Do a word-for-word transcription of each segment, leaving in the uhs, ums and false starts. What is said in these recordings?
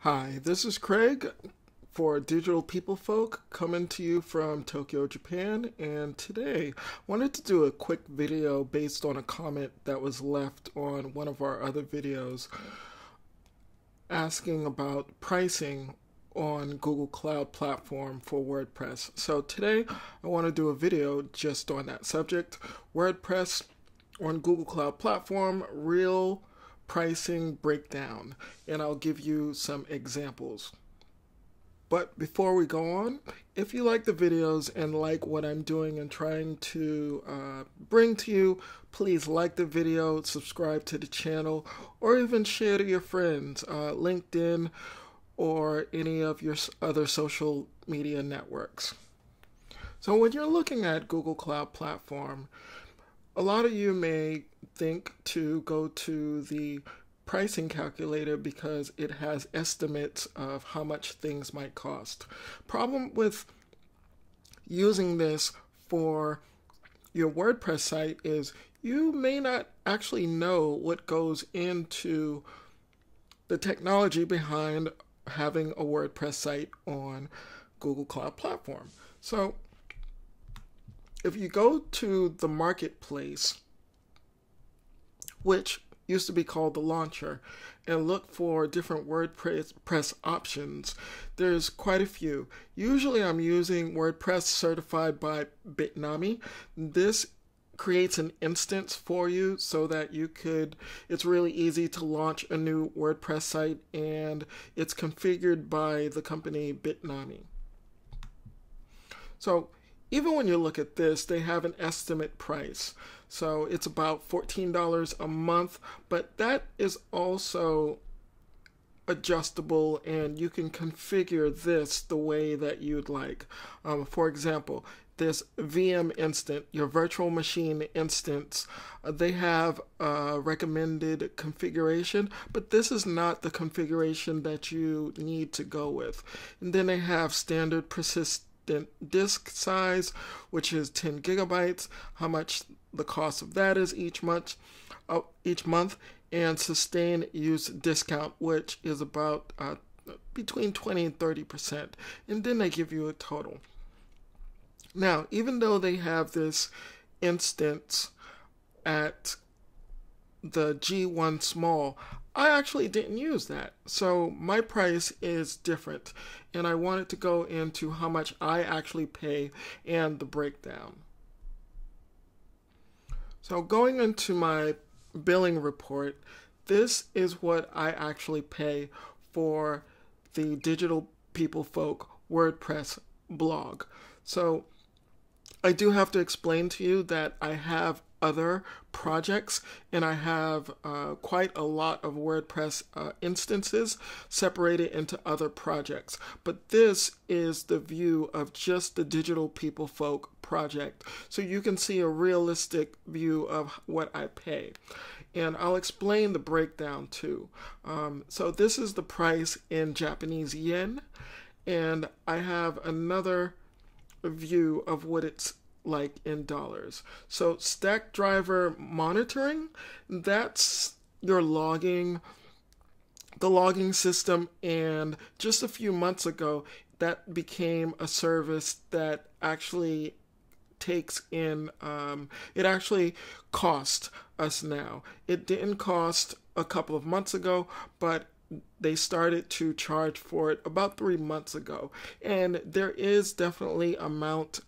Hi, this is Craig for Digital PeopleFolk, coming to you from Tokyo, Japan, and today I wanted to do a quick video based on a comment that was left on one of our other videos asking about pricing on Google Cloud Platform for WordPress. So today I want to do a video just on that subject. WordPress on Google Cloud Platform, real pricing breakdown, and I'll give you some examples. But before we go on, if you like the videos and like what I'm doing and trying to uh, bring to you, please like the video, subscribe to the channel, or even share to your friends, uh, LinkedIn, or any of your other social media networks. So when you're looking at Google Cloud Platform, a lot of you may think to go to the pricing calculator because it has estimates of how much things might cost. Problem with using this for your WordPress site is you may not actually know what goes into the technology behind having a WordPress site on Google Cloud Platform. So if you go to the marketplace, which used to be called the launcher, and look for different WordPress options, there's quite a few. Usually I'm using WordPress certified by Bitnami. This creates an instance for you so that you could, it's really easy to launch a new WordPress site, and it's configured by the company Bitnami. So even when you look at this, they have an estimate price. So it's about fourteen dollars a month, but that is also adjustable, and you can configure this the way that you'd like. Um, for example, this V M instant, your virtual machine instance, they have a recommended configuration, but this is not the configuration that you need to go with. And then they have standard persistent disk size, which is ten gigabytes, how much the cost of that is each month, uh, each month, and sustained use discount, which is about uh, between twenty and thirty percent, and then they give you a total. Now, even though they have this instance at the G one small, I actually didn't use that, so my price is different, and I wanted to go into how much I actually pay and the breakdown. So going into my billing report, this is what I actually pay for the Digital PeopleFolk WordPress blog. So I do have to explain to you that I have other projects, and I have uh, quite a lot of WordPress uh, instances separated into other projects. But this is the view of just the Digital PeopleFolk project, so you can see a realistic view of what I pay. And I'll explain the breakdown too. Um, so this is the price in Japanese yen, and I have another view of what it's like in dollars. So Stackdriver monitoring, that's your logging, the logging system, and just a few months ago that became a service that actually takes in, um, it actually cost us now. It didn't cost a couple of months ago, but they started to charge for it about three months ago. And there is definitely amount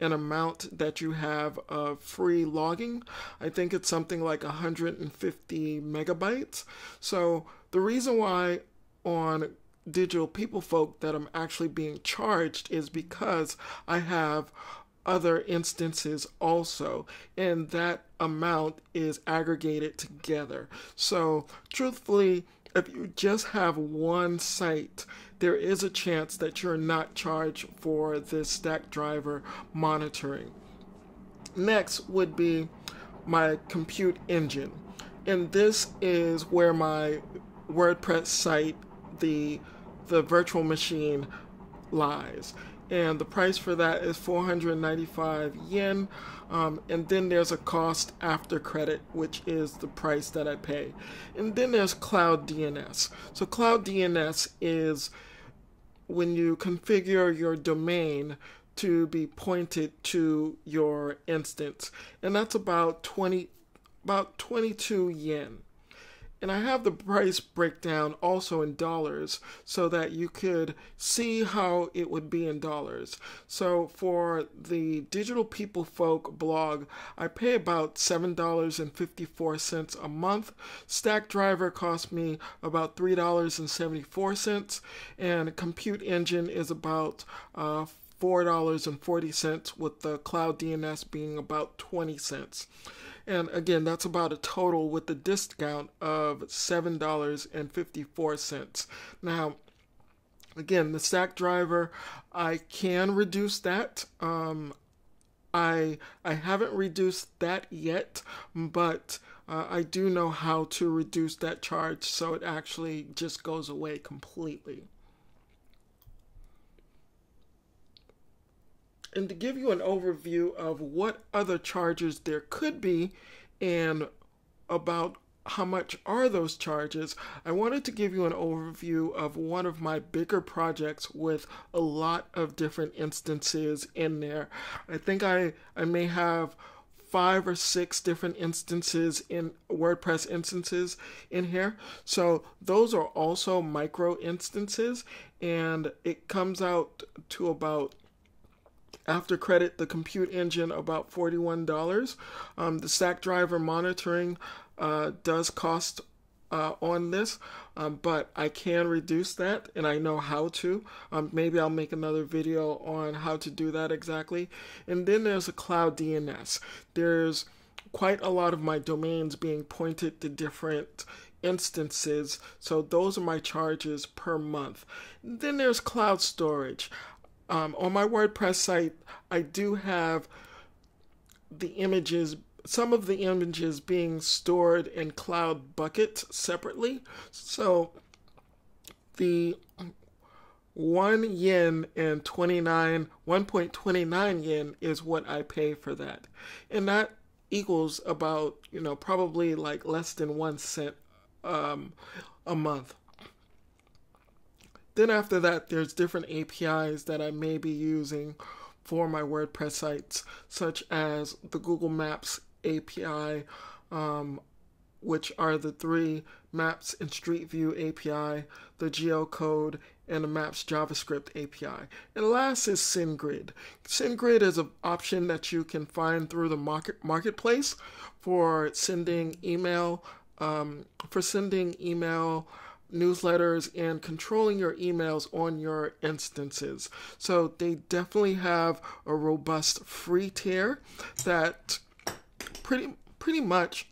an amount that you have of free logging. I think it's something like one hundred fifty megabytes. So the reason why on Digital PeopleFolk that I'm actually being charged is because I have other instances also, and that amount is aggregated together. So truthfully, if you just have one site, there is a chance that you're not charged for this Stackdriver monitoring. Next would be my Compute Engine. And this is where my WordPress site, the, the virtual machine, lies. and the price for that is four hundred ninety-five yen, um, and then there's a cost after credit, which is the price that I pay. And then there's Cloud D N S. So Cloud D N S is when you configure your domain to be pointed to your instance, and that's about twenty about twenty-two yen. And I have the price breakdown also in dollars so that you could see how it would be in dollars. So for the Digital PeopleFolk blog, I pay about seven dollars and fifty-four cents a month. Stackdriver cost me about three dollars and seventy-four cents, and Compute Engine is about uh, four dollars and forty cents, with the Cloud D N S being about twenty cents. And again, that's about a total with the discount of seven dollars and fifty-four cents. Now, again, the Stackdriver, I can reduce that. Um, I, I haven't reduced that yet, but uh, I do know how to reduce that charge so it actually just goes away completely. And to give you an overview of what other charges there could be and about how much are those charges, I wanted to give you an overview of one of my bigger projects with a lot of different instances in there. I think I, I may have five or six different instances in WordPress instances in here. So those are also micro instances, and it comes out to about, after credit, the Compute Engine about forty-one dollars. Um, the Stackdriver monitoring uh, does cost uh, on this, um, but I can reduce that, and I know how to. Um, maybe I'll make another video on how to do that exactly. And then there's a Cloud D N S. There's quite a lot of my domains being pointed to different instances, so those are my charges per month. And then there's Cloud Storage. Um, on my WordPress site, I do have the images, some of the images being stored in Cloud Buckets separately. So the one yen and twenty-nine, one point two nine yen is what I pay for that. And that equals about, you know, probably like less than one cent um, a month. Then after that, there's different A P Is that I may be using for my WordPress sites, such as the Google Maps A P I, um, which are the three Maps and Street View A P I, the GeoCode, and the Maps JavaScript A P I. And last is SendGrid. SendGrid is an option that you can find through the market marketplace for sending email, um, for sending email. newsletters and controlling your emails on your instances. So they definitely have a robust free tier that pretty pretty much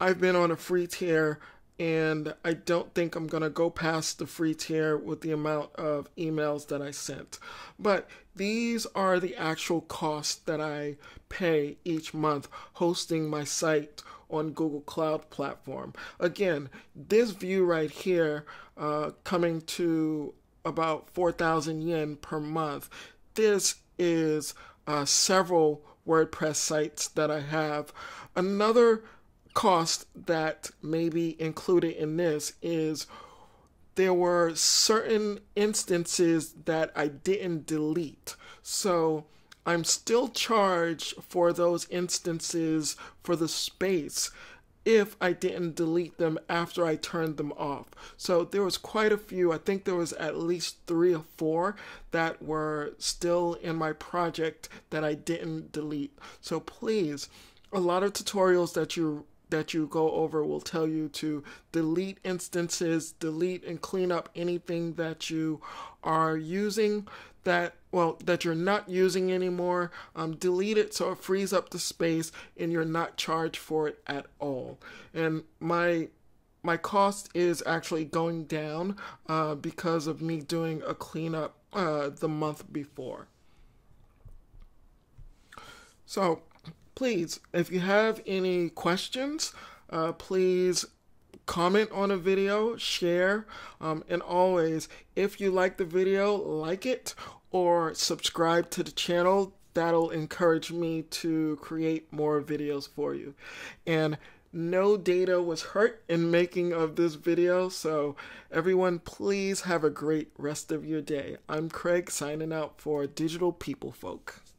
I've been on a free tier, and I don't think I'm gonna go past the free tier with the amount of emails that I sent. But these are the actual costs that I pay each month hosting my site on Google Cloud Platform. Again, this view right here, uh, coming to about four thousand yen per month. This is uh, several WordPress sites that I have. Another cost that may be included in this is there were certain instances that I didn't delete. So I'm still charged for those instances for the space if I didn't delete them after I turned them off. So there was quite a few. I think there was at least three or four that were still in my project that I didn't delete. So please, a lot of tutorials that you that you go over will tell you to delete instances, delete and clean up anything that you are using that, well, that you're not using anymore. Um, delete it so it frees up the space and you're not charged for it at all. And my my cost is actually going down uh, because of me doing a cleanup uh, the month before. So please, if you have any questions, uh, please comment on a video, share, um, and always, if you like the video, like it, or subscribe to the channel. That'll encourage me to create more videos for you. And no data was hurt in making of this video, so everyone please have a great rest of your day. I'm Craig, signing out for Digital PeopleFolk.